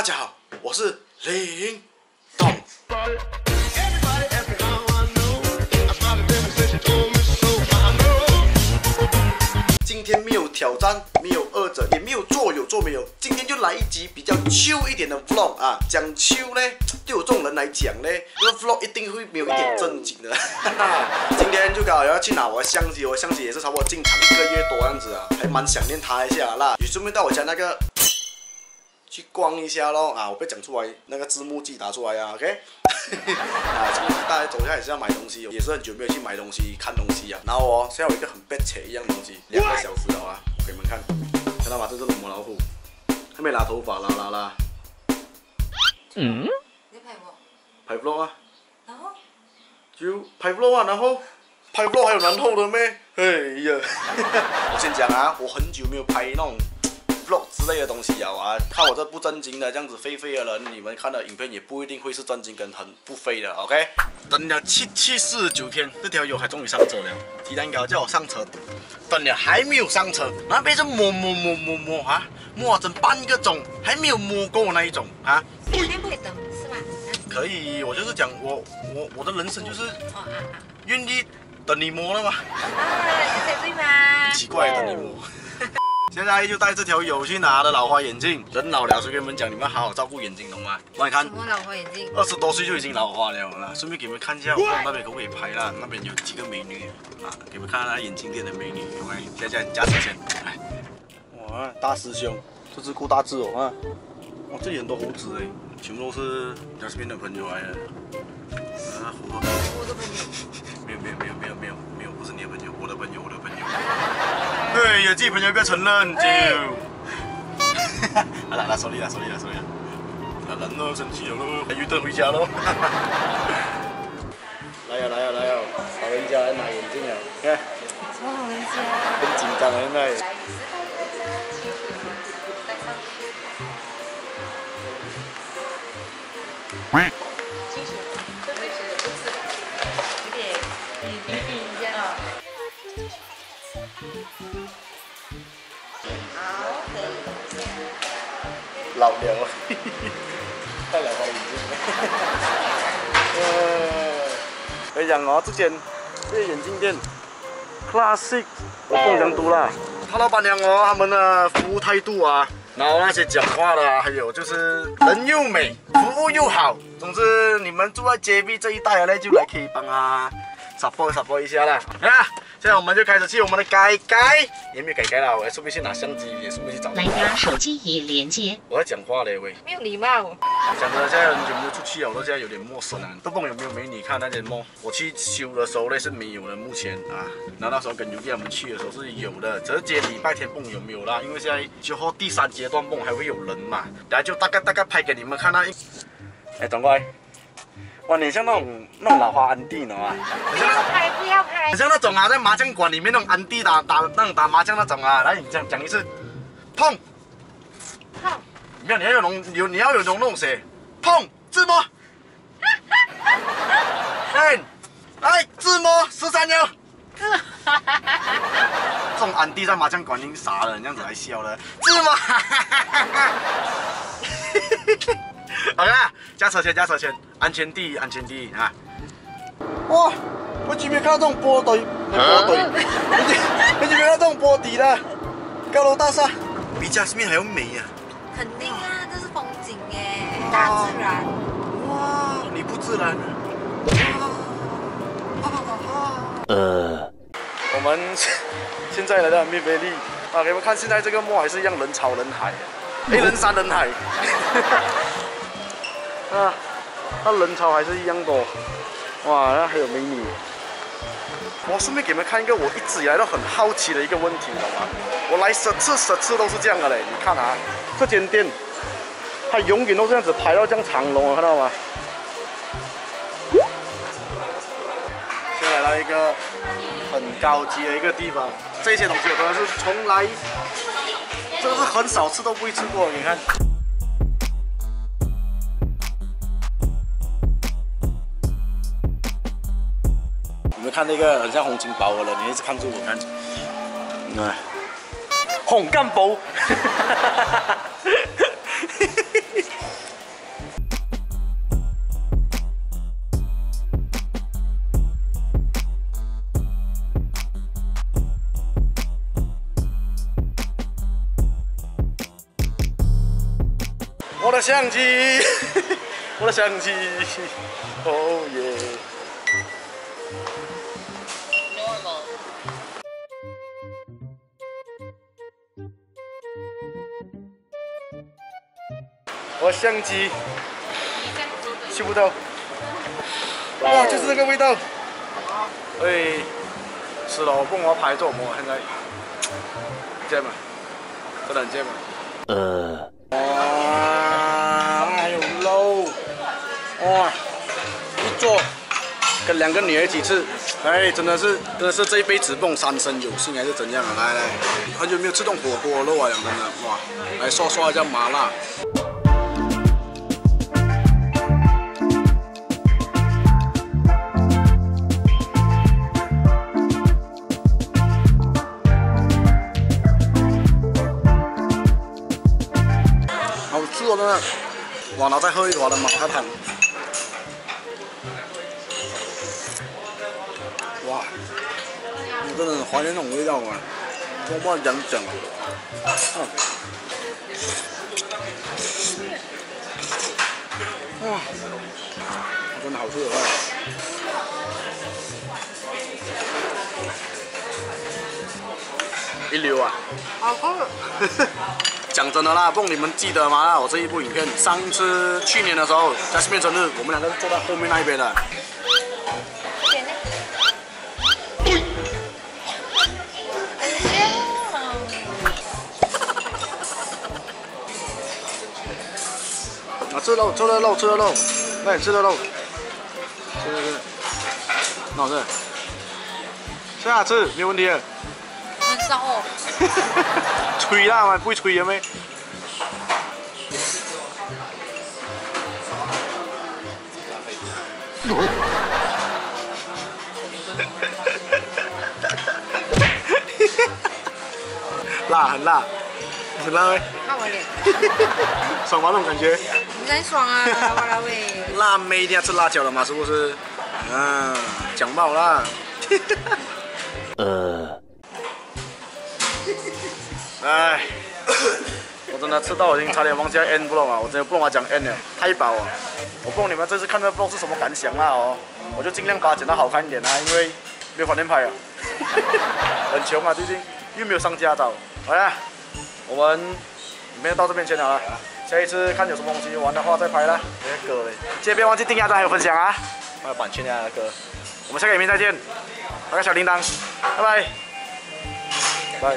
大家好，我是林董。今天没有挑战，没有二者，也没有做没有，今天就来一集比较chill一点的 vlog 啊。讲chill呢，对我这种人来讲呢，这个 vlog 一定会没有一点正经的。今天就刚好要去拿我的相机，我相机也是差不多进厂1个月多样子啊，还蛮想念它一下啦。也顺便到我家那个。 去逛一下咯啊！我被讲出来，那个字幕自己打出来啊 ，OK？ 啊，这个大家走下也是要买东西，也是很久没有去买东西、看东西啊。然后哦，现在有一个很憋切一样东西，2个小时了啊！给你们看，看到吗？这是龙猫老虎，还没拉头发，拉。嗯？你拍我？拍 vlog 啊。然后？就拍 vlog 啊，然后。 拍 vlog 还有然后的咩？哎呀！我先讲啊，我很久没有拍那种。 vlog 之类的东西了啊！看我这不正经的这样子废废的人，你们看的影片也不一定会是正经跟很不废的 ，OK？ 等了749天，这条友还终于上车了。鸡蛋糕叫我上车，等了还没有上车，然后被这摸啊，摸整半个钟还没有摸够那一种啊！你还不可以等是吧？可以，我就是讲我的人生就是愿意等你摸了嘛。啊，对吗？奇怪，等你摸。 现在就带这条友去拿的老花眼镜，人老了，所以跟你们讲，你们要好好照顾眼睛，懂吗？我看什么老花眼镜，20多岁就已经老花了啦。顺便给你们看一下，我那边可不可以拍啦？那边有几个美女啊，给你们看看眼镜店的美女，有没？加1000，来。哇，大师兄，这只顾大只哦啊！哇，这里很多猴子哎，全部都是嘉斯宾的朋友来的。啊，我的朋友。没有，不是你的朋友，我的朋友。 对，有自己朋友不要承认就。啊啦啦，sorry 啦。啊，人咯，生气了咯，还有得回家咯。来呀，老人家来拿眼镜了，看。什么老人家？很紧张现在。老了，太老花眼镜了。可以讲哦，这间眼镜店 ，classic， 我不能读啦。他老板娘哦，他们的服务态度啊，然后那些讲话的、啊，还有就是人又美，服务又好。总之，你们住在街边这一带呢，就来可以帮啊 support 一下啦。啊，现在我们就开始去我们的改。 也没有改啦，我还顺便去拿相机，也顺便去找。蓝牙手机已连接。我在讲话嘞喂。没有礼貌。讲真的，现在人全部出去了，我现在有点陌生了。不懂有没有美女看那些梦？我去修的时候呢是没有的，目前啊，那时候跟尤弟他们去的时候是有的，只是今天礼拜天蹦有没有啦？因为现在之后第3阶段蹦还会有人嘛，然后就大概拍给你们看啦。哎，总乖。 哇，你像那种老花安迪，你知道吗？不要拍！像那种啊，在麻将馆里面那种安迪打麻将那种啊，来你讲一次，碰，没有你要有你要有那种谁，碰自摸，哎来自摸13幺，这种安迪在麻将馆已经傻了，这样子还笑了，自摸，好啦，加车钱。 安全第一啊！哇，我居然看到这种波队，我居然看到这种波底了，高楼大厦，比嘉斯敏还要美啊！肯定啊，这是风景哎，大自然。哇，你不自然啊！我们现在来到密菲利啊，给你们看现在这个墨还是一样人潮人海，人山人海。啊。 那人潮还是一样多，哇！那还有美女。我顺便给你们看一个我一直以来都很好奇的一个问题，懂吗？我来10次都是这样的嘞。你看啊，这间店，它永远都是这样子排到这样长龙，看到吗？现在来到一个很高级的一个地方，这些东西可能是从来，这个是很少吃都不会吃过，你看。 看那个很像洪金宝的人，你一直看住我看。哎，洪金宝，我的相机，我的相机，哦耶！我相机，吃不到。哇，就是这个味道。哎，死了！我不我拍照，我现在很贱嘛，真的很贱嘛。哇，还有肉，哇，一桌跟两个女儿一起吃，哎，真的是这一辈子梦三生有幸还是怎样啊？来来，很久没有吃这种火锅肉啊，真的哇！来刷刷一下麻辣。 哇，然后再喝一碗的麻辣汤，哇，我真的很怀念那种味道啊！我不知道怎么讲啊，哇，真的好吃的啊！一流啊！好喝。讲真的啦，不，你们记得吗？我这一部影片，上一次去年的时候，在视频生日，我们两个坐在后面那一边的。啊，吃了肉，对，吃了肉，那好吃，下次没有问题的。 烧哦，脆啦，还不会脆嘅咩？辣很辣，很辣咩？辣我脸，爽吗？那种感觉？很爽啊，我来喂。辣妹一定要吃辣椒了嘛，是不是？啊，讲爆啦。哎，我真的吃到已经差点忘记 end vlog 了，我真的不懂他讲 end 了，太饱了。我不懂你们这次看到 vlog 是什么感想啦哦，我就尽量把它剪得好看一点啦、啊，因为没有饭店拍啊，很穷啊最近，又没有上家找。好啦，我们影片到这边先了，下一次看有什么东西玩的话再拍啦。这个嘞，记得别忘记订阅、还有分享啊，还有版权啊哥。我们下个影片再见，打个小铃铛，拜拜，拜。